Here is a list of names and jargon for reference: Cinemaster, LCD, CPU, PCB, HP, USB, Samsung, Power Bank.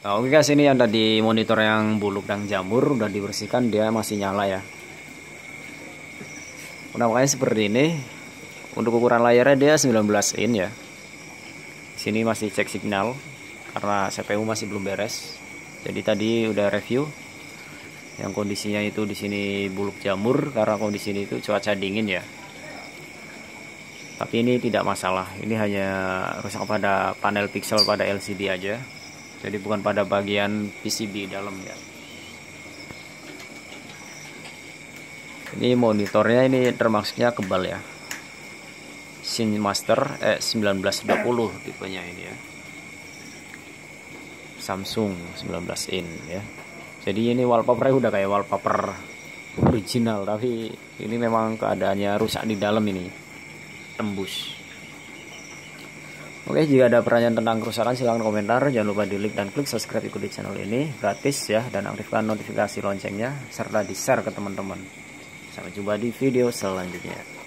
Nah, oke guys, ini ada di monitor yang buluk dan jamur, udah dibersihkan, dia masih nyala ya. Penampakannya seperti ini. Untuk ukuran layarnya dia 19 in ya. Sini masih cek signal karena CPU masih belum beres. Jadi tadi udah review yang kondisinya itu di sini buluk jamur karena kondisi ini itu cuaca dingin ya. Tapi ini tidak masalah. Ini hanya rusak pada panel pixel pada LCD aja. Jadi bukan pada bagian PCB dalam ya. Ini monitornya ini termasuknya kebal ya. Cinemaster 1920 tipenya ini ya. Samsung 19 in ya. Jadi ini wallpapernya udah kayak wallpaper original, tapi ini memang keadaannya rusak di dalam ini. Tembus. Oke, jika ada pertanyaan tentang kerusakan silahkan komentar, jangan lupa di like dan klik subscribe, ikuti channel ini gratis ya, dan aktifkan notifikasi loncengnya serta di share ke teman-teman. Sampai jumpa di video selanjutnya.